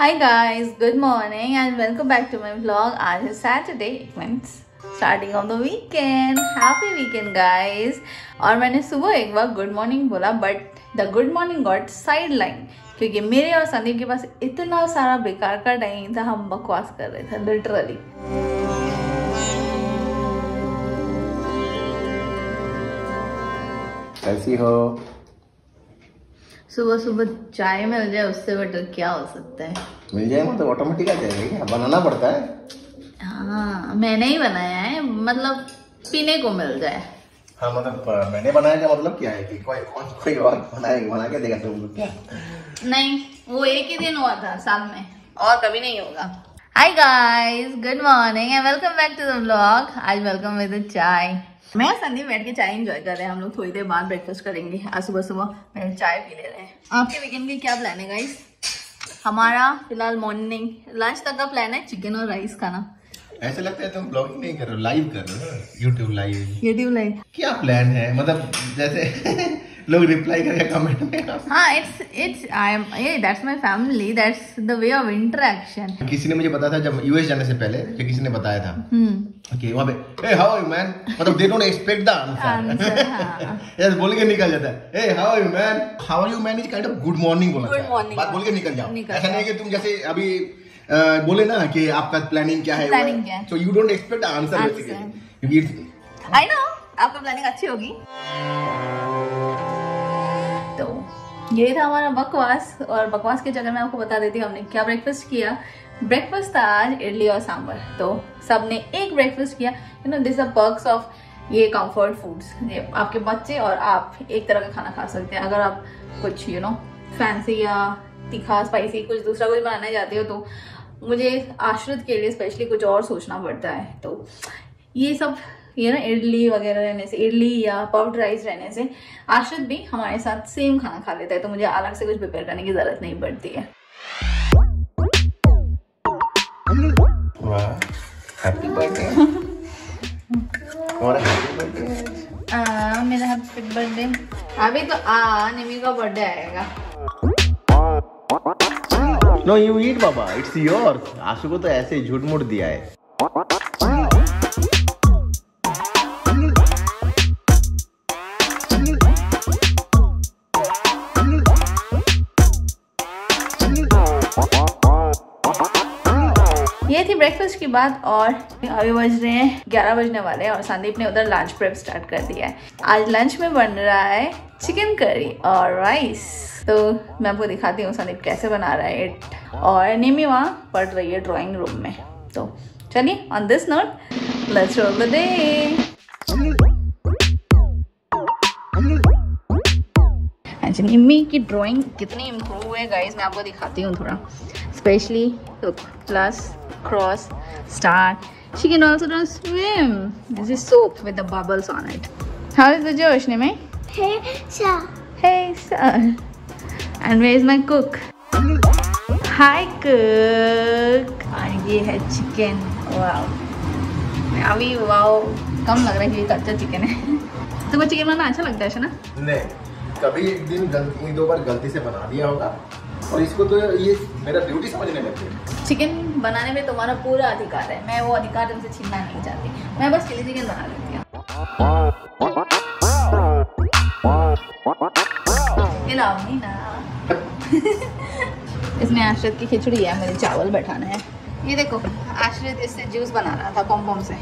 Hi guys, good morning and welcome back to my vlog. आज है Saturday, it means starting of the weekend. Happy weekend guys. और मैंने सुबह एक बार गुड मॉर्निंग बोला, but the good morning got side line क्योंकि मेरे और संदीप के पास इतना सारा बेकार का टाइम था। हम बकवास कर रहे थे लिटरली। कैसी हो? सुबह सुबह चाय मिल जाए उससे बेटर क्या हो सकता है। मिल जाए मतलब ऑटोमेटिक आ जाएगा, बनाना पड़ता है। हाँ, मैंने ही बनाया है, मतलब पीने को मिल जाए। हाँ मतलब मैंने बनाया का मतलब क्या है कि कोई और बना के देगा तुम लोग? क्या नहीं, वो एक ही दिन हुआ था साल में और कभी नहीं होगा। Hi guys, good morning and welcome back to the vlog. आज वेलकम विद चाय। मैं संदीप बैठ के चाय एंजॉय कर रहे हैं। हम लोग थोड़ी देर बाद ब्रेकफास्ट करेंगे। आज सुबह सुबह मैंने चाय पी ले रहे हैं। आपके वीकेंड के क्या प्लान है गाइस? हमारा फिलहाल मॉर्निंग लंच तक का प्लान है चिकन और राइस खाना। ऐसा लगता है तुम ब्लॉगिंग नहीं कर रहे हो, लाइव कर रहे हो। यूट्यूब लाइव क्या प्लान है? मतलब जैसे लोग रिप्लाई करके कमेंट में। हाँ, it's I am that's my family, that's the way of interaction. किसी ने मुझे बताया था जब यूएस जाने से पहले, तो किसी ने बताया था ओके वहां पे हे हाउ यू मैन, मतलब they don't expect the answer. हां यस, बोल के निकल जाता है hey how are you man is kind of good morning बोला, बात बोल के निकल जाओ। ऐसा नहीं कि तुम जैसे अभी बोले ना कि आपका प्लानिंग क्या है, so you don't expect the answer basically. I know आपका प्लानिंग अच्छी होगी। तो ये था हमारा बकवास। और बकवास के चक्कर में आपको बता देती हूँ हमने क्या ब्रेकफास्ट किया। ब्रेकफास्ट था आज इडली और सांभर, तो सब ने एक ब्रेकफास्ट किया। You know this are perks of ये कंफर्ट फूड्स। आपके बच्चे और आप एक तरह का खाना खा सकते हैं। अगर आप कुछ यू नो फैंसी या तीखा स्पाइसी कुछ दूसरा कुछ बनाना चाहते हो तो मुझे आश्रित के लिए स्पेशली कुछ और सोचना पड़ता है। तो ये सब ये ना इडली वगैरह रहने से, इडली या पाउड राइस रहने से आश्रित भी हमारे साथ सेम खाना खा लेता है, तो मुझे अलग से कुछ प्रिपेयर करने की जरूरत नहीं पड़ती है। वाह, हैप्पी बर्थडे। और हैप्पी बर्थडे। मेरा हैप्पी बर्थडे अभी तो निमी का बर्थडे आएगा। No you eat Baba, it's yours. Ashu को तो ऐसे झूठ मूठ दिया है। ये थी ब्रेकफास्ट की बात। और अभी बज रहे हैं 11 बजने वाले और संदीप ने उधर लंच प्रेप स्टार्ट कर दिया है। आज लंच में बन रहा है चिकन करी और राइस। तो मैं आपको दिखाती हूँ संदीप कैसे बना रहा है। और निमी वहाँ पढ़ रही है ड्राइंग रूम में। तो चलिए on this note let's roll the day. Nimmi की ड्राइंग कितनी इम्प्रूव है गाइस, मैं आपको दिखाती हूँ थोड़ा। Specially plus cross star, she can also do swim. This is soap with the bubbles on it. How is the जोश Nimmi? Hey sir and where is my cook? Hi cook. और ये है चिकन। वाओ, अभी wow कम लग रहा है, ये कच्चा चिकन है। तुमको चिकन बनाना अच्छा लगता है ना? नहीं, कभी एक दिन गलती, दो बार गलती से बना दिया होगा और इसको तो ये मेरा ड्यूटी समझने लग गया। चिकन बनाने में तुम्हारा पूरा अधिकार है, मैं वो अधिकार तुमसे छीनना नहीं चाहती। मैं बस चिली चिकन बना लेती हूँ। इसमें आश्रित की खिचड़ी है, मुझे चावल बैठाना है। ये देखो आश्रित इससे जूस बना रहा था पॉमपॉम से।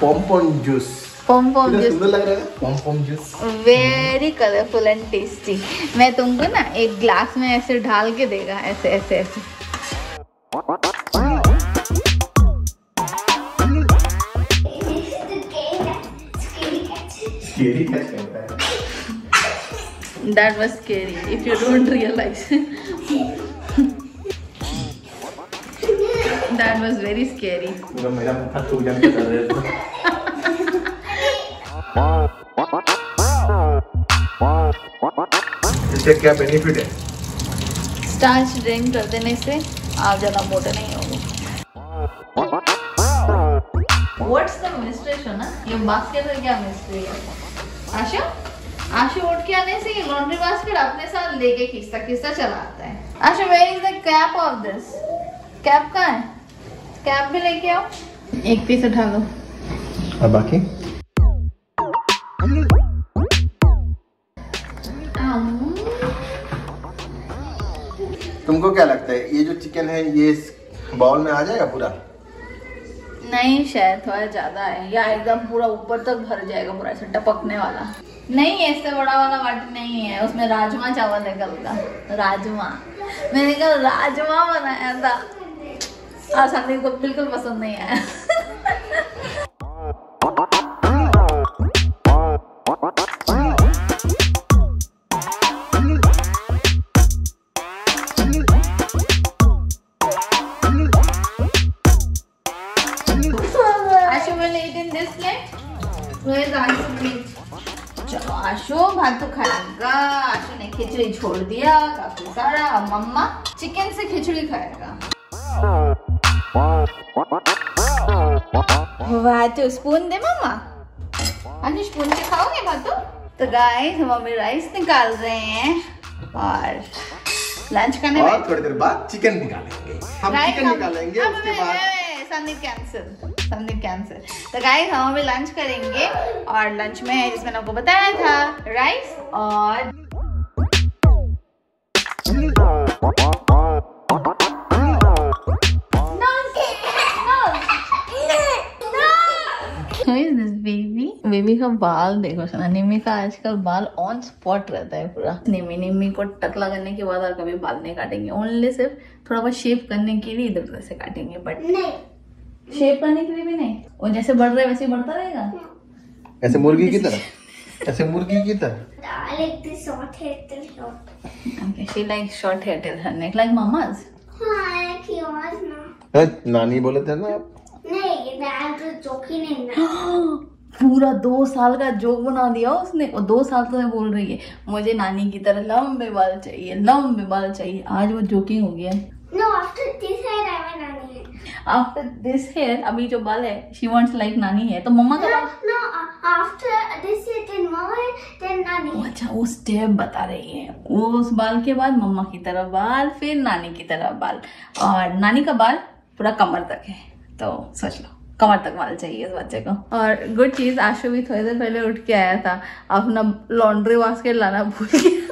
पॉमपॉम जूस, पॉमपॉम जूस लग रहा है। Pompom juice very colourful and tasty. मैं तुमको ना एक ग्लास में ऐसे ढाल के देगा, ऐसे ऐसे ऐसे। That was scary if you don't realize. That was very scary. मेरा मुंह फट गया कर रहे थे। इससे क्या बेनिफिट है? स्टार्च ड्रिंक कर देने से आप ज्यादा मोटे नहीं होगे। What's the mystery? सुना ये बास्केट में क्या मिस्ट्री है आशा? आशु उठ के आने से ये लॉन्ड्री बास्केट अपने साथ लेके खींचता खींचता चला आता है। Ashu where is the cap of this? Cap कहाँ है? कैप भी लेके आओ, एक पीस उठा लो। और बाकी तुमको क्या लगता है ये जो चिकन है ये बाउल में आ जाएगा पूरा? नहीं, शायद थोड़ा ज्यादा है या एकदम पूरा ऊपर तक भर जाएगा, पूरा ऐसा टपकने वाला नहीं है। इससे बड़ा वाला वाटी नहीं है, उसमें राजमा चावल है। कल का राजमा, मैंने कल राजमा बनाया था और संदीप को बिल्कुल पसंद नहीं आया। चलो आशु भात तो खाएगा। आशु ने खिचड़ी छोड़ दिया काफी सारा। मम्मा चिकन से खिचड़ी खाएगा। भातू स्पून दे मम्मा। आशु स्पून से खाओगे भातू? तो गाइस हम अभी राइस निकाल रहे हैं और लंच करने और थोड़ी देर बाद चिकन निकालेंगे। हम चिकन निकालेंगे उसके बाद संदीप कैंसिल, संदीप कैंसिल। तो गाइस हम अभी लंच करेंगे और लंच में है जिसमें आपको बताया था राइस और बेबी का बाल देखो सना। निम्मी का आजकल बाल ऑन स्पॉट रहता है पूरा। निम्मी को टकला करने के बाद और कभी बाल नहीं काटेंगे, ओनली सिर्फ थोड़ा बहुत शेप करने के लिए इधर उधर से काटेंगे, बट नहीं शेप करने के लिए भी नहीं। वो जैसे बढ़ रहा है वैसे ही बढ़ता रहेगा, ऐसे मुर्गी की तरह, ऐसे मुर्गी की तरह। नानी बोले थे ना आप? नहीं, पूरा 2 साल का जोक बना दिया उसने। और 2 साल तो मैं बोल रही है मुझे नानी की तरह लंबे बाल चाहिए, लंबे बाल चाहिए। आज वो जोकिंग हो गया। No, after this hair, I'm a nanny. After this hair, अभी जो बाल है she wants like नानी है। तो मम्मा का no, after this hair, then mama hair, then नानी। अच्छा वो स्टेप बता रही है, वो उस बाल के बाद मम्मा की तरह बाल, फिर नानी की तरह बाल। और नानी का बाल पूरा कमर तक है, तो सोच लो कमर तक बाल चाहिए इस बच्चे को। और गुड चीज आशु भी थोड़ी देर पहले उठ के आया था, अपना लॉन्ड्री बास्केट लाना भूल गया था।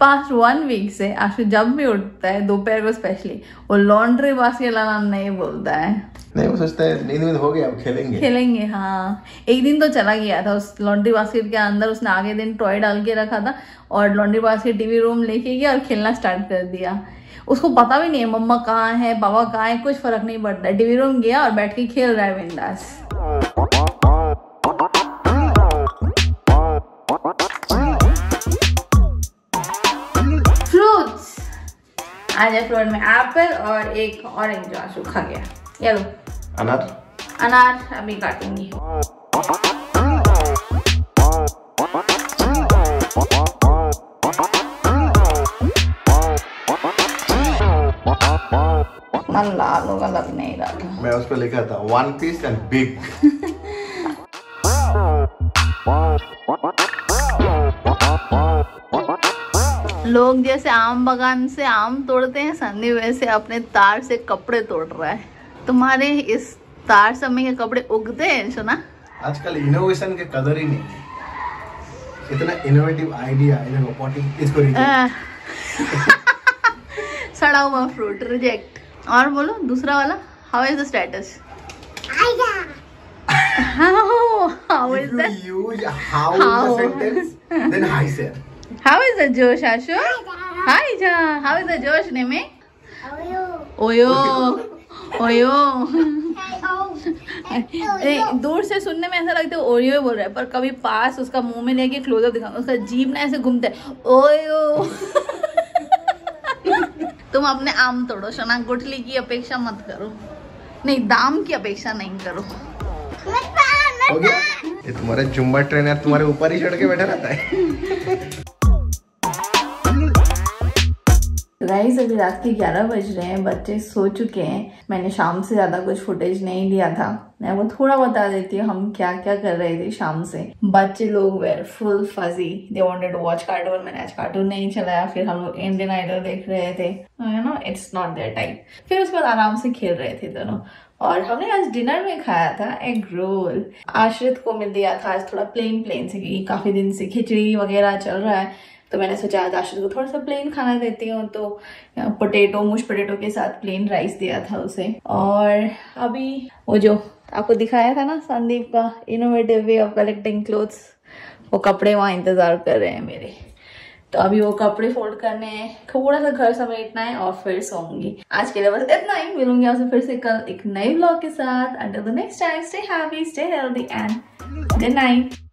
पास्ट 1 वीक से आशु जब भी उठता है दोपहर को स्पेशली वो लॉन्ड्री बास्केट लाना नहीं बोलता है। नहीं, वो सोचता है नींद में हो गया अब खेलेंगे खेलेंगे। हाँ, एक दिन तो चला गया था उस लॉन्ड्री बास्केट के अंदर। उसने आगे दिन टॉय डाल के रखा था और लॉन्ड्री बास्केट टीवी रूम लेके गया और खेलना स्टार्ट कर दिया। उसको पता भी नहीं है मम्मा कहाँ है पापा कहाँ है, कुछ फर्क नहीं पड़ता। टीवी रूम गया और बैठ के खेल रहा है बिंदास। फ्रूट्स आज है फ्रूट में एप्पल और एक ऑरेंज जो आशु खा गया। ये लो अनार, अनार अभी काटेंगे। लाल होगा लग नहीं रहा था। मैं उस पर लिखा था 1 पीस एंड बिग। लोग जैसे आम बागान से आम तोड़ते हैं, संदीप वैसे अपने तार से कपड़े तोड़ रहा है। तुम्हारे इस तार से में कपड़े उगते हैं सुना। आजकल इनोवेशन के कदर ही नहीं है, इतना इनोवेटिव आइडिया इसको सड़ा हुआ फ्रूट रिजेक्ट। और बोलो दूसरा वाला how is the status? How is the use how the sentence then hi से। हाउ इज द जोश आशु? हाई जा। हाउ इज द जोश नेमे? OYO OYO. दूर से सुनने में ऐसा लगता है ओयो बोल रहा है, पर कभी पास उसका मुंह में लेके क्लोजअप दिखा उसका जीभ ना ऐसे घूमता है ओयो। तुम अपने आम तोड़ो शना, गुठली की अपेक्षा मत करो, नहीं दाम की अपेक्षा नहीं करो। ये तुम्हारा जुम्बा ट्रेनर तुम्हारे ऊपर ही चढ़ के बैठा रहता है। गाइस अभी रात के 11 बज रहे हैं, बच्चे सो चुके हैं। मैंने शाम से ज़्यादा कुछ फुटेज नहीं लिया था, मैं वो थोड़ा बता देती हूँ हम क्या क्या कर रहे थे शाम से। बच्चे लोग were full fuzzy, they wanted to watch cartoon. मैंने आज कार्टून नहीं चलाया, फिर हम लोग इंडियन आइडल देख रहे थे, you know it's not their time. फिर उसके बाद आराम से खेल रहे थे दोनों। और हमने आज डिनर में खाया था एग रोल। आश्रित को मिल दिया था आज थोड़ा प्लेन से, क्योंकि काफ़ी दिन से खिचड़ी वगैरह चल रहा है, तो मैंने सोचा आज आशु को थोड़ा सा प्लेन खाना देती हूँ। तो पोटैटो, मुश पोटैटो के साथ प्लेन राइस दिया था उसे। और अभी वो जो आपको दिखाया था ना संदीप का innovative way of collecting clothes, वो कपड़े वहाँ इंतज़ार कर रहे हैं मेरे। तो अभी वो कपड़े फोल्ड करने हैं, थोड़ा सा घर समेटना है और फिर सोऊंगी। आज के लिए बस इतना ही, मिलूंगी आपसे फिर से कल एक नए ब्लॉग के साथ। Until the next time, stay happy, stay healthy and good night.